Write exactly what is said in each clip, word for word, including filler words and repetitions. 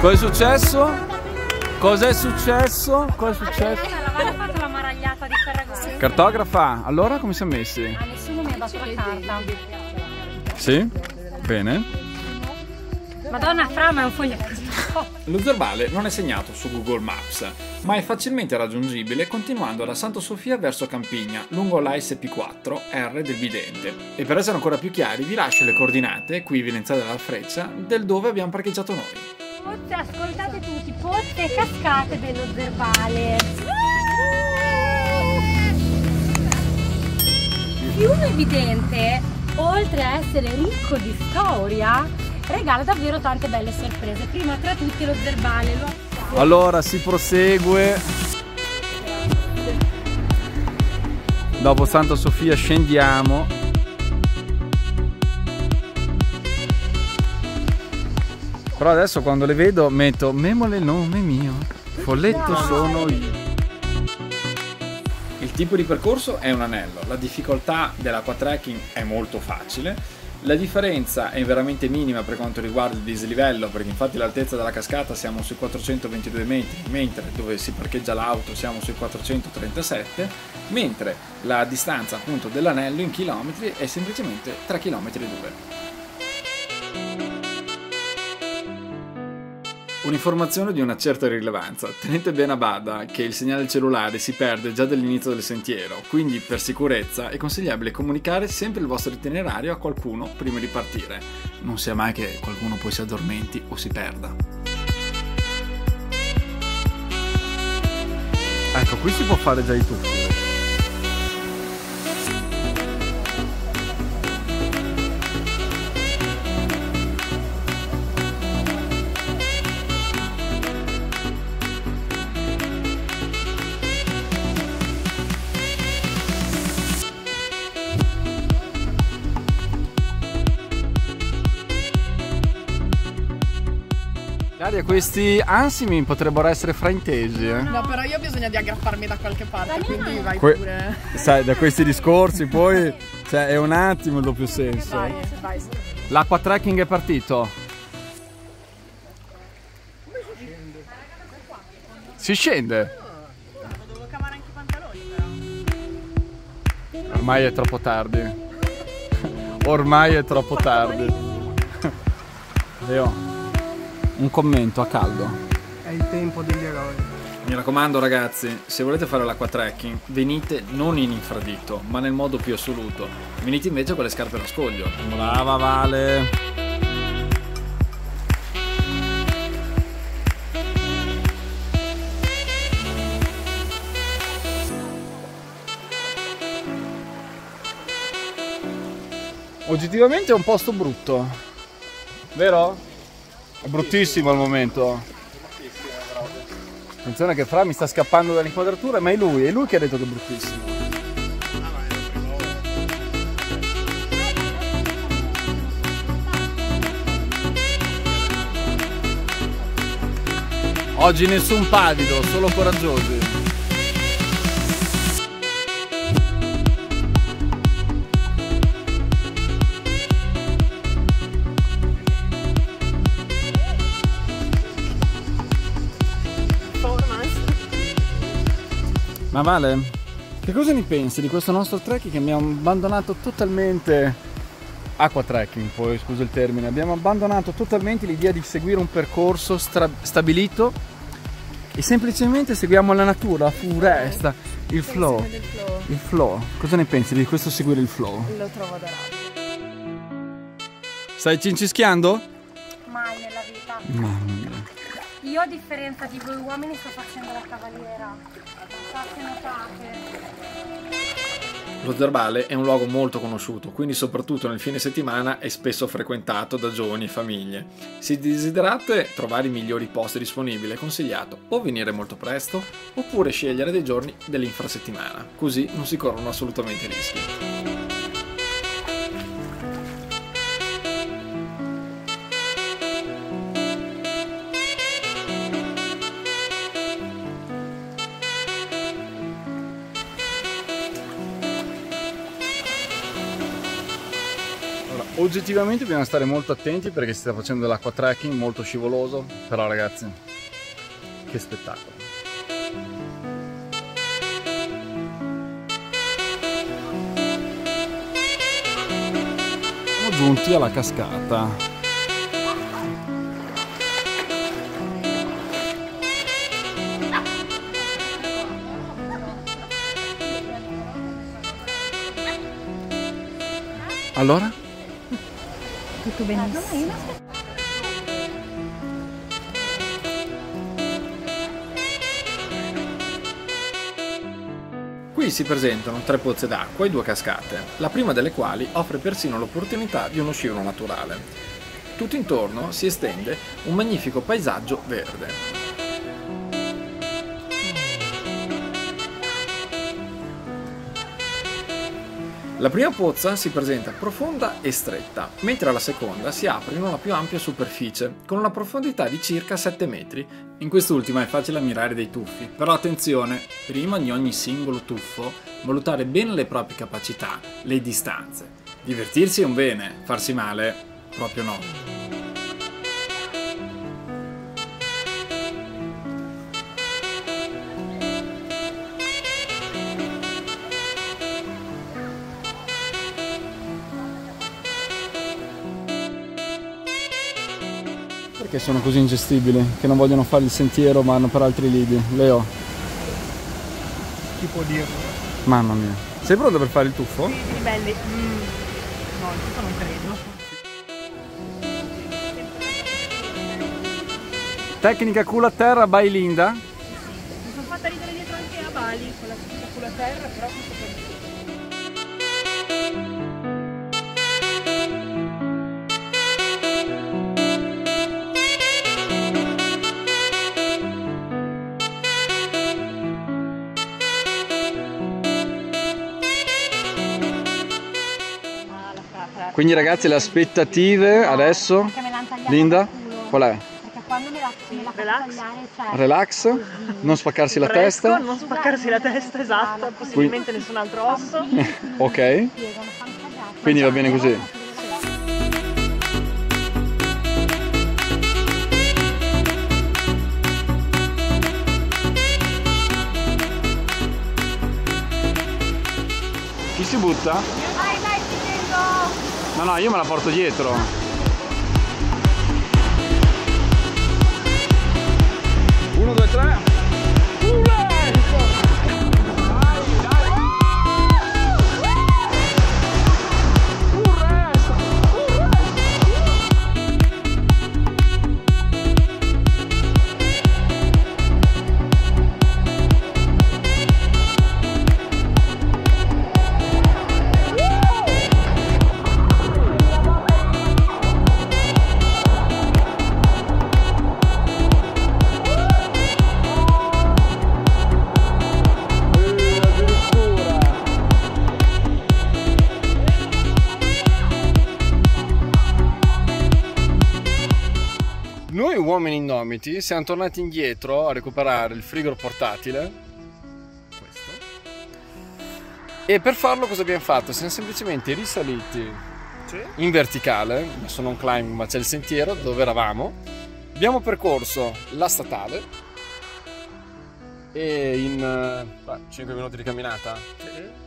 Cosa è successo? Cosa è successo? Cosa è successo? Avevamo fatto la maragliata di Ferragamo. Cartografa, allora come siamo messi? A nessuno mi ha dato la carta. Sì? Bene. Madonna, Fra, ma è un foglietto. Lo Zerbale non è segnato su Google Maps, ma è facilmente raggiungibile continuando da Santa Sofia verso Campigna, lungo la S P quattro R del Bidente. E per essere ancora più chiari vi lascio le coordinate, qui evidenziate dalla freccia, del dove abbiamo parcheggiato noi. Pozze, ascoltate tutti, pozze e cascate dello Zerbale. Il fiume Bidente, oltre a essere ricco di storia, regala davvero tante belle sorprese, prima tra tutti lo Zerbale. Lo... Allora si prosegue. Dopo Santa Sofia scendiamo. Però adesso quando le vedo metto memole nome mio, folletto sono io. Il tipo di percorso è un anello, la difficoltà dell'acquatrekking è molto facile. La differenza è veramente minima per quanto riguarda il dislivello, perché infatti l'altezza della cascata siamo sui quattrocentoventidue metri, mentre dove si parcheggia l'auto siamo sui quattrocentotrentasette, mentre la distanza appunto dell'anello in chilometri è semplicemente tre virgola due chilometri. Un'informazione di una certa rilevanza, tenete bene a bada che il segnale cellulare si perde già dall'inizio del sentiero, quindi per sicurezza è consigliabile comunicare sempre il vostro itinerario a qualcuno prima di partire, non sia mai che qualcuno poi si addormenti o si perda. Ecco, qui si può fare già i tuffi. Questi ansimi potrebbero essere fraintesi. Eh? No, però io ho bisogno di aggrapparmi da qualche parte, quindi vai que pure. Sai, da questi discorsi poi cioè, è un attimo il doppio senso. L'acqua trekking è partito. Come si scende? Si scende? Devo cavare anche i pantaloni però. Ormai è troppo tardi. Ormai è troppo tardi. Leo. Un commento a caldo. È il tempo degli eroi. Mi raccomando ragazzi, se volete fare l'acquatrekking venite non in infradito, ma nel modo più assoluto. Venite invece con le scarpe da scoglio. Brava Vale! Oggettivamente è un posto brutto, vero? È bruttissimo al momento. Attenzione che Fra mi sta scappando dall'inquadratura, ma è lui, è lui che ha detto che è bruttissimo. Oggi nessun pavido, solo coraggiosi. Ma Vale, che cosa ne pensi di questo nostro trekking che abbiamo abbandonato totalmente, acqua trekking poi scusa il termine, abbiamo abbandonato totalmente l'idea di seguire un percorso stabilito e semplicemente seguiamo la natura, la foresta, il flow, il flow, cosa ne pensi di questo seguire il flow? Lo trovo adorato. Stai cincischiando? Mai nella vita. Mamma mia. Io a differenza di voi uomini sto facendo la cavaliera, fate notate. Lo Zerbale è un luogo molto conosciuto, quindi soprattutto nel fine settimana è spesso frequentato da giovani e famiglie. Se desiderate trovare i migliori posti disponibili è consigliato o venire molto presto oppure scegliere dei giorni dell'infrasettimana, così non si corrono assolutamente rischi. Oggettivamente bisogna stare molto attenti perché si sta facendo dell'acqua trekking molto scivoloso, però ragazzi, che spettacolo! Siamo giunti alla cascata. Allora? Tutto benissimo. Qui si presentano tre pozze d'acqua e due cascate, la prima delle quali offre persino l'opportunità di uno scivolo naturale. Tutto intorno si estende un magnifico paesaggio verde. La prima pozza si presenta profonda e stretta, mentre la seconda si apre in una più ampia superficie, con una profondità di circa sette metri. In quest'ultima è facile ammirare dei tuffi, però attenzione, prima di ogni singolo tuffo, valutare bene le proprie capacità, le distanze. Divertirsi è un bene, farsi male proprio no. Che sono così ingestibili, che non vogliono fare il sentiero ma hanno per altri lidi. Leo, chi può dirlo? Mamma mia, sei pronto per fare il tuffo? Sì, sì, belli. Mm. No, il tuffo non credo. Tecnica culo terra by Linda. Mi sono fatta ridere dietro anche a Bali con la tecnica culo terra, però questo per me. Quindi ragazzi, le aspettative adesso, Linda, qual è? Perché quando me la, me la relax, cioè... relax, non spaccarsi la Fresco, testa. Non spaccarsi la testa, esatto, possibilmente quindi... nessun altro osso. Ok, quindi va bene così. Chi si butta? Vai, vai, ti tengo! No, no, io me la porto dietro. Uno, due, tre. Uh, dai, dai. Un resto. Un resto. Noi uomini indomiti siamo tornati indietro a recuperare il frigo portatile, questo, e per farlo cosa abbiamo fatto? Siamo semplicemente risaliti in verticale, adesso non climb ma c'è il sentiero dove eravamo, abbiamo percorso la statale e in cinque minuti di camminata,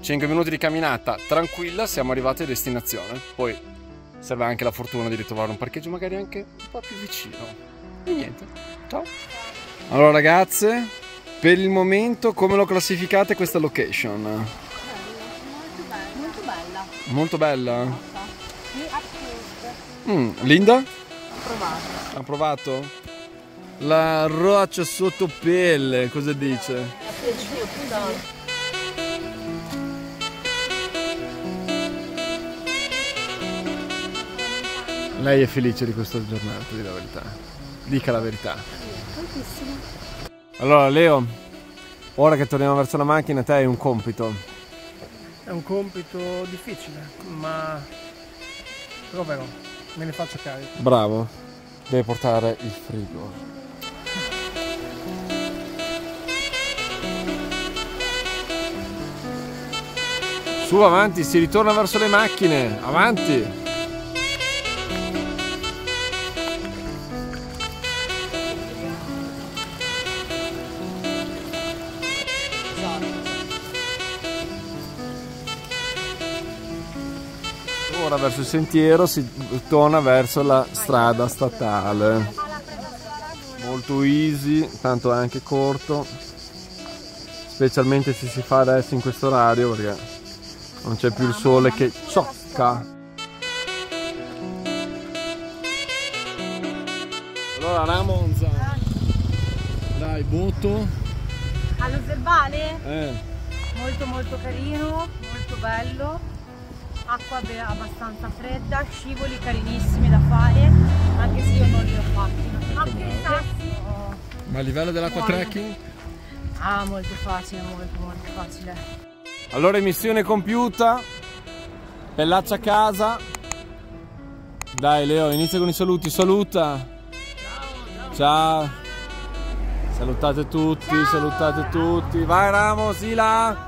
cinque minuti di camminata tranquilla siamo arrivati a destinazione. Poi serve anche la fortuna di ritrovare un parcheggio magari anche un po' più vicino. E niente, ciao. Allora ragazze, per il momento come lo classificate questa location? Bella, molto bella. Molto bella? Molto bella? Sì, mm, Linda? Approvato. Approvato? La roccia sotto pelle, cosa dice? È piaciuto. Lei è felice di questa giornata, di la verità. Dica la verità. Tantissimo. Allora Leo, ora che torniamo verso la macchina, te hai un compito. È un compito difficile, ma proverò, me ne faccio carico. Bravo, devi portare il frigo. Su, avanti, si ritorna verso le macchine, avanti! ora verso il sentiero si torna verso la strada statale, molto easy, tanto è anche corto, specialmente se si fa adesso in questo orario perché non c'è più il sole che ciocca. Allora Ramonza, dai, voto allo Zerbale? Eh. Molto molto carino, molto bello, acqua abbastanza fredda, scivoli carinissimi da fare, anche se io non li ho fatti, ma anche i tassi. Ma a livello dell'acqua trekking? Ah, molto facile, molto molto facile. Allora missione compiuta, pellaccia a casa. Dai Leo, inizia con i saluti, saluta. Ciao, salutate tutti, salutate tutti, vai Ramos, sì là!